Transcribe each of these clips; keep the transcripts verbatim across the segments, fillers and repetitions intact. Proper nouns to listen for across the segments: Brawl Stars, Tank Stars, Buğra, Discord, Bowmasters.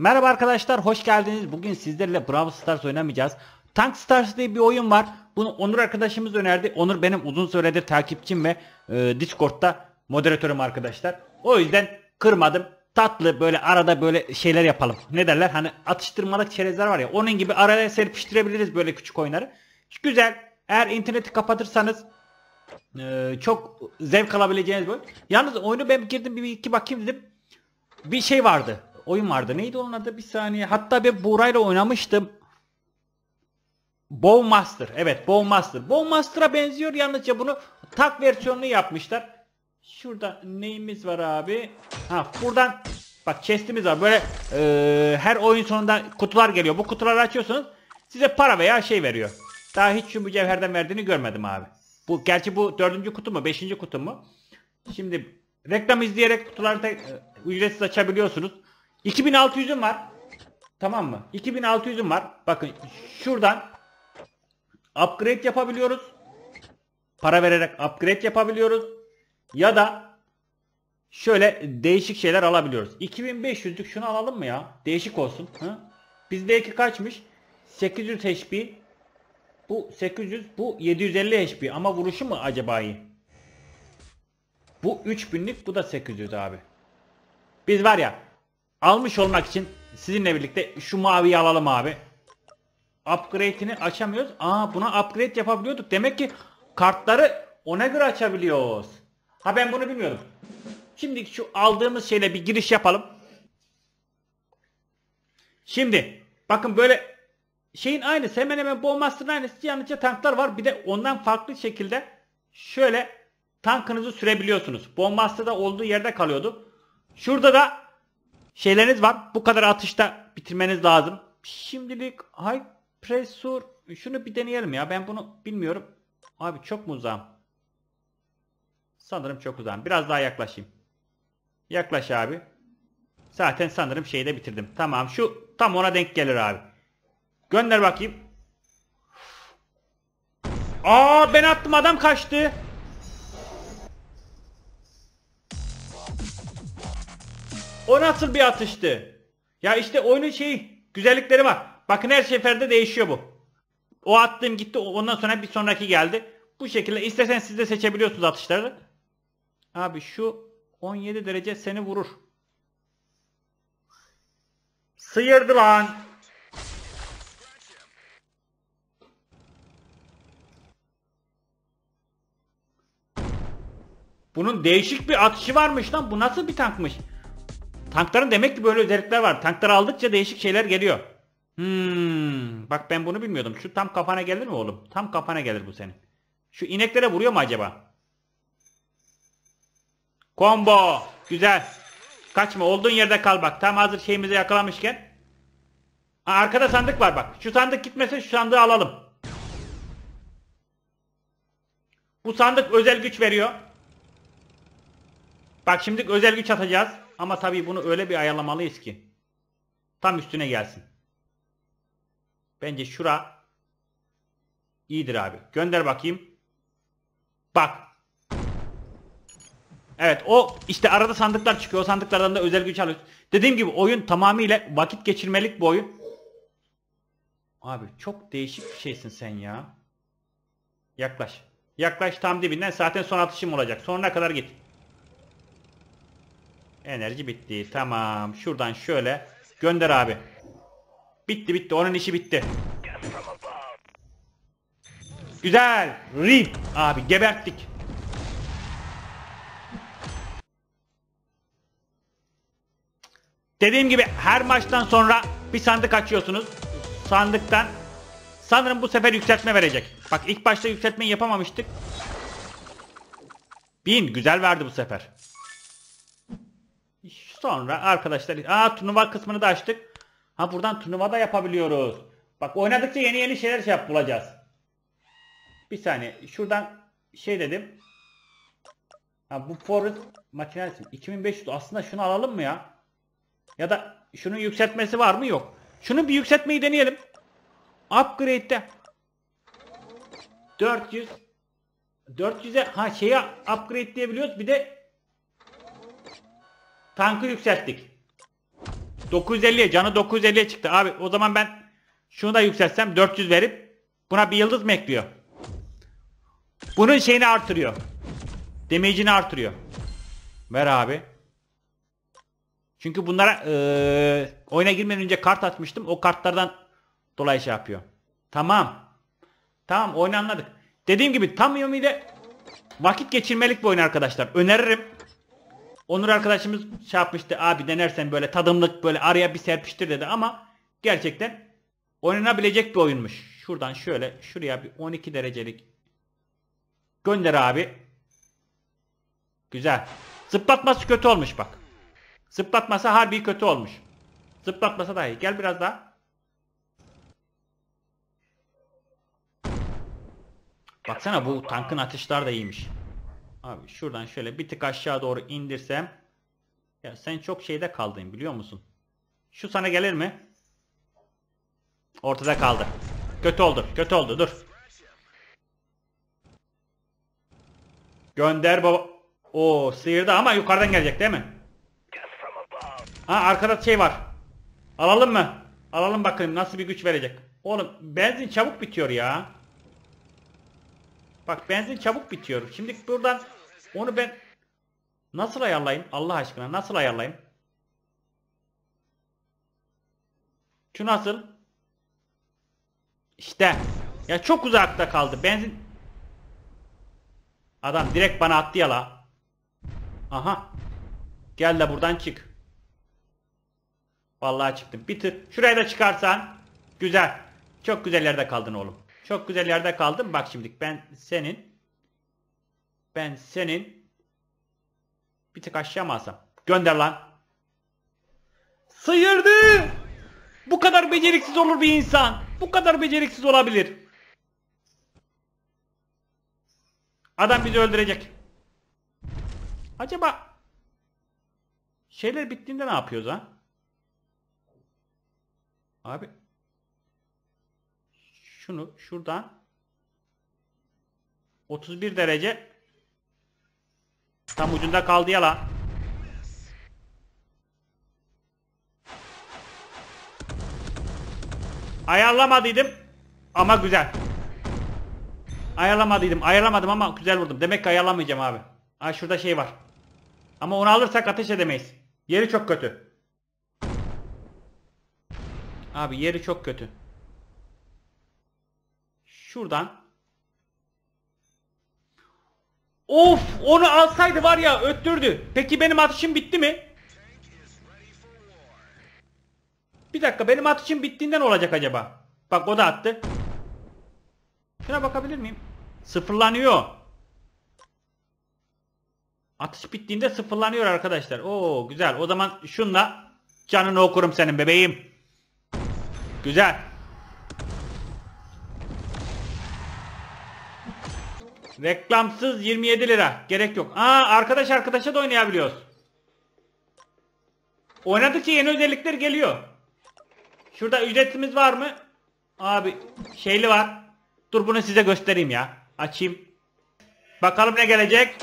Merhaba arkadaşlar, hoş geldiniz. Bugün sizlerle Brawl Stars oynamayacağız. Tank Stars diye bir oyun var. Bunu Onur arkadaşımız önerdi. Onur benim uzun süredir takipçim ve e, Discord'da moderatörüm arkadaşlar. O yüzden kırmadım. Tatlı böyle arada böyle şeyler yapalım. Ne derler? Hani atıştırmalık çerezler var ya. Onun gibi araya serpiştirebiliriz böyle küçük oyunları. Güzel. Eğer interneti kapatırsanız e, çok zevk alabileceğiniz böyle. Yalnız oyunu ben girdim bir iki bakayım dedim. Bir şey vardı. Oyun vardı. Neydi onun adı? Bir saniye. Hatta ben Buğra'yla oynamıştım. Bowmaster. Evet, Bowmaster. Bowmaster'a benziyor. Yalnızca bunu tak versiyonunu yapmışlar. Şurada neyimiz var abi? Ha, buradan bak chest'imiz var. Böyle e, her oyun sonunda kutular geliyor. Bu kutuları açıyorsunuz. Size para veya şey veriyor. Daha hiç şu mücevherden verdiğini görmedim abi. Bu gerçi bu dördüncü kutu mu? Beşinci kutu mu? Şimdi reklam izleyerek kutuları da e, ücretsiz açabiliyorsunuz. iki bin altı yüz'üm var. Tamam mı? iki bin altı yüz'üm var. Bakın şuradan upgrade yapabiliyoruz. Para vererek upgrade yapabiliyoruz. Ya da şöyle değişik şeyler alabiliyoruz. iki bin beş yüz'lük şunu alalım mı ya? Değişik olsun. Hı? Bizdeki kaçmış? sekiz yüz H P. Bu sekiz yüz, bu yedi yüz elli H P ama vuruşu mu acaba iyi? Bu üç bin'lik, bu da sekiz yüz abi. Biz var ya almış olmak için sizinle birlikte şu maviyi alalım abi. Upgrade'ini açamıyoruz. Aa, buna upgrade yapabiliyorduk. Demek ki kartları ona göre açabiliyoruz. Ha, ben bunu bilmiyordum. Şimdi şu aldığımız şeyle bir giriş yapalım. Şimdi bakın böyle şeyin aynısı, hemen hemen Bowmaster'ın aynısı. Yalnızca tanklar var. Bir de ondan farklı şekilde şöyle tankınızı sürebiliyorsunuz. Bowmaster'da olduğu yerde kalıyordu. Şurada da şeyleriniz var. Bu kadar atışta bitirmeniz lazım. Şimdilik high pressure. Şunu bir deneyelim ya. Ben bunu bilmiyorum. Abi çok mu uzağım? Sanırım çok uzağım. Biraz daha yaklaşayım. Yaklaş abi. Zaten sanırım şeyi de bitirdim. Tamam, şu tam ona denk gelir abi. Gönder bakayım. Aa, ben attım, adam kaçtı. O nasıl bir atıştı? Ya işte oyunun şeyi, güzellikleri var. Bakın her seferde değişiyor bu. O attığım gitti, ondan sonra bir sonraki geldi. Bu şekilde isterseniz siz de seçebiliyorsunuz atışları. Abi şu on yedi derece seni vurur. Sıyırdı lan. Bunun değişik bir atışı varmış lan. Bu nasıl bir tankmış? Tankların demek ki böyle özellikler var. Tankları aldıkça değişik şeyler geliyor. Hmm, bak ben bunu bilmiyordum. Şu tam kafana gelir mi oğlum? Tam kafana gelir bu senin. Şu ineklere vuruyor mu acaba? Combo. Güzel. Kaçma. Olduğun yerde kal bak. Tam hazır şeyimizi yakalamışken. Aa, arkada sandık var bak. Şu sandık gitmese şu sandığı alalım. Bu sandık özel güç veriyor. Bak şimdi özel güç atacağız. Ama tabii bunu öyle bir ayarlamalıyız ki tam üstüne gelsin. Bence şura iyidir abi. Gönder bakayım. Bak. Evet, o işte arada sandıklar çıkıyor. O sandıklardan da özel güç alıyoruz. Dediğim gibi oyun tamamıyla vakit geçirmelik bir oyun. Abi çok değişik bir şeysin sen ya. Yaklaş. Yaklaş tam dibinden, zaten son atışım olacak. Sonuna kadar git. Enerji bitti. Tamam. Şuradan şöyle gönder abi. Bitti bitti. Onun işi bitti. Güzel. Rip. Abi geberttik. Dediğim gibi her maçtan sonra bir sandık açıyorsunuz. Sandıktan sanırım bu sefer yükseltme verecek. Bak ilk başta yükseltmeyi yapamamıştık. Bin. Güzel verdi bu sefer. Sonra arkadaşlar, aa, turnuva kısmını da açtık. Ha, buradan turnuva da yapabiliyoruz. Bak oynadıkça yeni yeni şeyler şey yap, bulacağız. Bir saniye. Şuradan şey dedim. Ha, bu forest makinesi iki bin beş yüz aslında, şunu alalım mı ya? Ya da şunun yükseltmesi var mı? Yok. Şunu bir yükseltmeyi deneyelim. Upgrade'de dört yüz dört yüz'e ha şeye upgrade diyebiliyoruz. Bir de tankı yükselttik. dokuz yüz elliye, canı dokuz yüz elliye çıktı. Abi o zaman ben şunu da yükseltsem dört yüz verip buna bir yıldız mı ekliyor? Bunun şeyini artırıyor. Damage'ini artırıyor. Ver abi. Çünkü bunlara ee, oyuna girmeden önce kart atmıştım. O kartlardan dolayı şey yapıyor. Tamam. Tamam, oyunu anladık. Dediğim gibi tam yönüyle vakit geçirmelik bir oyun arkadaşlar. Öneririm. Onur arkadaşımız şey yapmıştı. Abi denersen böyle tadımlık, böyle araya bir serpiştir dedi ama gerçekten oynanabilecek bir oyunmuş. Şuradan şöyle şuraya bir on iki derecelik gönder abi. Güzel. Zıplatması kötü olmuş bak. Zıplatması harbi kötü olmuş. Zıplatması daha iyi. Gel biraz daha. Baksana bu tankın atışları da iyiymiş. Abi şuradan şöyle bir tık aşağı doğru indirsem. Ya sen çok şeyde kaldın biliyor musun? Şu sana gelir mi? Ortada kaldı. Kötü oldu. Kötü oldu. Dur. Gönder baba. Oo, sıyırdı ama yukarıdan gelecek değil mi? Ha, arkada şey var. Alalım mı? Alalım bakalım nasıl bir güç verecek. Oğlum benzin çabuk bitiyor ya. Bak benzin çabuk bitiyor. Şimdi buradan onu ben nasıl ayarlayayım? Allah aşkına nasıl ayarlayayım? Şu nasıl? İşte. Ya çok uzakta kaldı. Benzin. Adam direkt bana attı ya la. Aha. Gel de buradan çık. Vallahi çıktım. Bir tır. Şuraya da çıkarsan. Güzel. Çok güzel yerde kaldın oğlum. Çok güzel yerde kaldım. Bak şimdilik ben senin. Ben senin. Bir tık aşağı mı alsam? Gönder lan. Sıyırdı. Bu kadar beceriksiz olur bir insan. Bu kadar beceriksiz olabilir. Adam bizi öldürecek. Acaba şeyler bittiğinde ne yapıyoruz ha? Abi. Şunu şuradan otuz bir derece tam ucunda kaldı ya la. Ayarlamadıydım ama güzel. Ayarlamadıydım. Ayarlamadım ama güzel vurdum. Demek ki ayarlamayacağım abi. Ha şurada şey var. Ama onu alırsak ateş edemeyiz. Yeri çok kötü. Abi yeri çok kötü. Şuradan. Of, onu alsaydı var ya öttürdü. Peki benim atışım bitti mi? Bir dakika, benim atışım bittiğinden olacak acaba. Bak o da attı. Şuna bakabilir miyim? Sıfırlanıyor. Atış bittiğinde sıfırlanıyor arkadaşlar. Oo güzel. O zaman şunla canını okurum senin bebeğim. Güzel. Reklamsız yirmi yedi lira. Gerek yok. Aa, arkadaş arkadaşa da oynayabiliyoruz. Oynadıkça yeni özellikler geliyor. Şurada ücretimiz var mı? Abi şeyli var. Dur bunu size göstereyim ya. Açayım. Bakalım ne gelecek.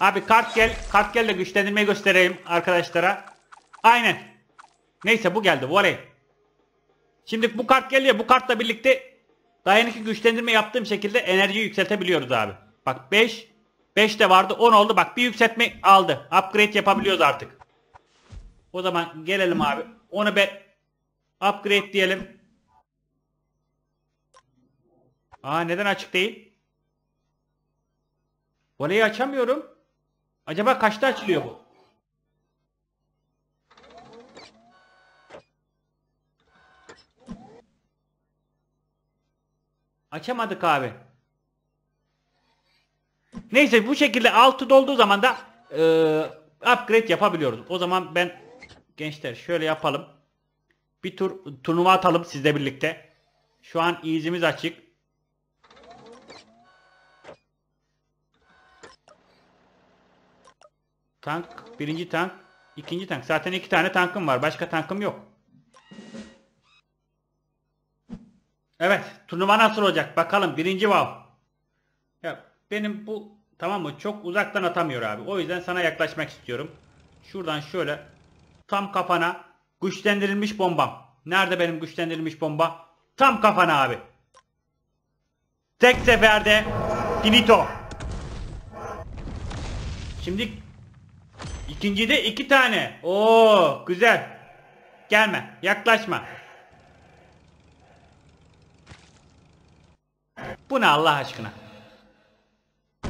Abi kart gel. Kart gel de güçlendirmeyi göstereyim arkadaşlara. Aynen. Neyse bu geldi. Voley. Şimdi bu kart geliyor. Bu kartla birlikte daha yeni ki güçlendirme yaptığım şekilde enerjiyi yükseltebiliyoruz abi. Bak beş beş de vardı, on oldu. Bak bir yükseltme aldı. Upgrade yapabiliyoruz artık. O zaman gelelim abi. Onu be upgrade diyelim. Aa neden açık değil? Voleyi açamıyorum. Acaba kaçta açılıyor bu? Açamadık abi. Neyse bu şekilde altı dolduğu zaman da e, upgrade yapabiliyoruz. O zaman ben gençler şöyle yapalım. Bir tur turnuva atalım sizle birlikte. Şu an izimiz açık. Tank, birinci tank, ikinci tank. Zaten iki tane tankım var. Başka tankım yok. Evet, turnuva nasıl olacak? Bakalım birinci wow. Ya benim bu tamam mı? Çok uzaktan atamıyor abi. O yüzden sana yaklaşmak istiyorum. Şuradan şöyle Tam kafana. Güçlendirilmiş bombam. Nerede benim güçlendirilmiş bomba? Tam kafana abi. Tek seferde. Finito. Şimdi ikincide iki tane. Oo güzel. Gelme. Yaklaşma. Bu ne Allah aşkına?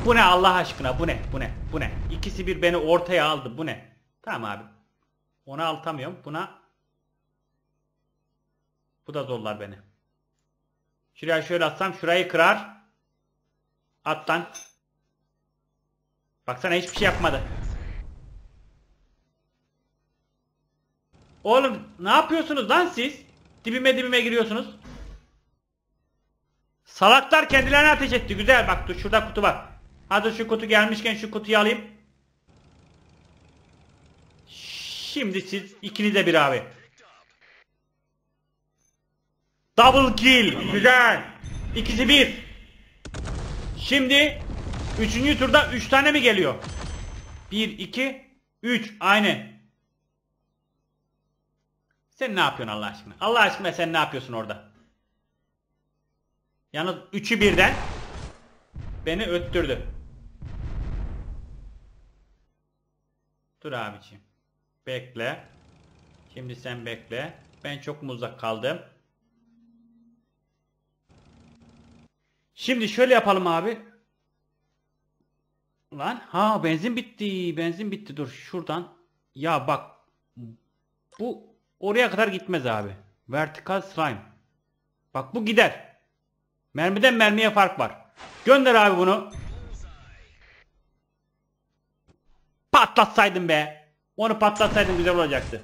Bu ne Allah aşkına? Bu ne? Bu ne? Bu ne? İkisi bir beni ortaya aldı. Bu ne? Tamam abi. Ona altamıyorum. Buna. Bu da zorlar beni. Şuraya şöyle atsam şurayı kırar. At lan. Baksana hiçbir şey yapmadı. Oğlum ne yapıyorsunuz lan siz? Dibime dibime giriyorsunuz. Salaklar kendilerine ateş etti. Güzel bak dur şurada kutu var. Hazır şu kutu gelmişken şu kutuyu alayım. Şimdi siz ikiniz de bir abi. Double kill. Güzel. İkisi bir. Şimdi üçüncü turda üç tane mi geliyor? bir, iki, üç. Aynen. Sen ne yapıyorsun Allah aşkına? Allah aşkına sen ne yapıyorsun orada? Yalnız üçü birden beni öttürdü. Dur abiciğim. Bekle. Şimdi sen bekle. Ben çok muzlak kaldım. Şimdi şöyle yapalım abi. Lan ha benzin bitti. Benzin bitti. Dur şuradan. Ya bak. Bu oraya kadar gitmez abi. Vertical slime. Bak bu gider. Mermiden mermiye fark var. Gönder abi bunu. Patlatsaydım be. Onu patlatsaydım güzel olacaktı.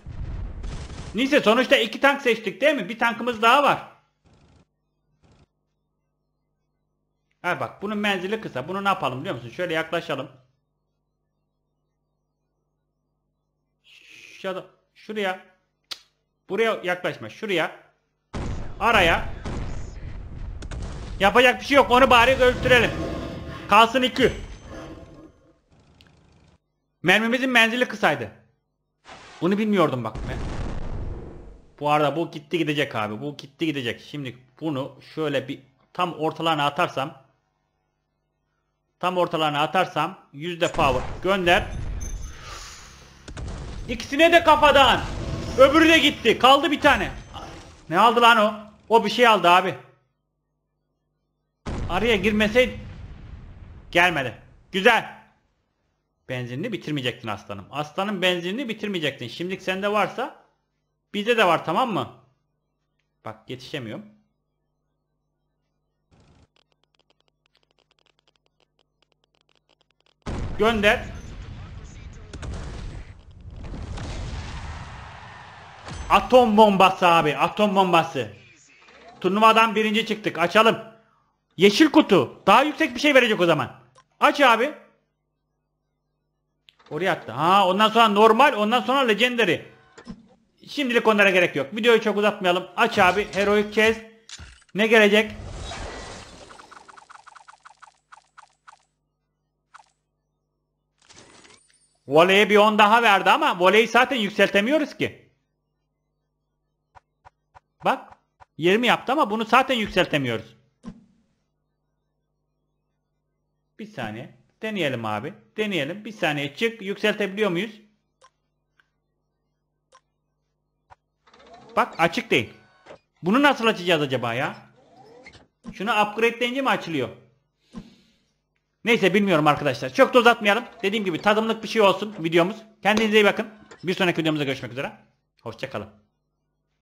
Neyse sonuçta iki tank seçtik değil mi? Bir tankımız daha var. Ha bak bunun menzili kısa. Bunu ne yapalım biliyor musun? Şöyle yaklaşalım. Şuraya. Buraya yaklaşma. Şuraya. Araya. Yapacak bir şey yok. Onu bari öldürelim. Kalsın iki. Mermimizin menzili kısaydı. Bunu bilmiyordum bak. Bu arada bu gitti gidecek abi. Bu gitti gidecek. Şimdi bunu şöyle bir tam ortalarına atarsam. Tam ortalarına atarsam yüzde power gönder. İkisine de kafadan. Öbürü de gitti. Kaldı bir tane. Ne aldı lan o? O bir şey aldı abi. Araya girmeseydi. Gelmedi. Güzel. Benzinini bitirmeyecektin aslanım. Aslanın benzinini bitirmeyecektin. Şimdilik sende varsa bizde de var tamam mı? Bak yetişemiyorum. Gönder. Atom bombası abi. Atom bombası. Turnuvadan birinci çıktık. Açalım. Yeşil kutu. Daha yüksek bir şey verecek o zaman. Aç abi. Oraya attı. Ha, ondan sonra normal. Ondan sonra legendary. Şimdilik onlara gerek yok. Videoyu çok uzatmayalım. Aç abi. Heroic kes. Ne gelecek? Voley'e bir on daha verdi ama voleyi zaten yükseltemiyoruz ki. Bak yirmi yaptı ama bunu zaten yükseltemiyoruz. Bir saniye. Deneyelim abi. Deneyelim. Bir saniye çık. Yükseltebiliyor muyuz? Bak açık değil. Bunu nasıl açacağız acaba ya? Şunu upgrade deyince mi açılıyor? Neyse bilmiyorum arkadaşlar. Çok da uzatmayalım. Dediğim gibi tadımlık bir şey olsun videomuz. Kendinize iyi bakın. Bir sonraki videomuzda görüşmek üzere. Hoşça kalın.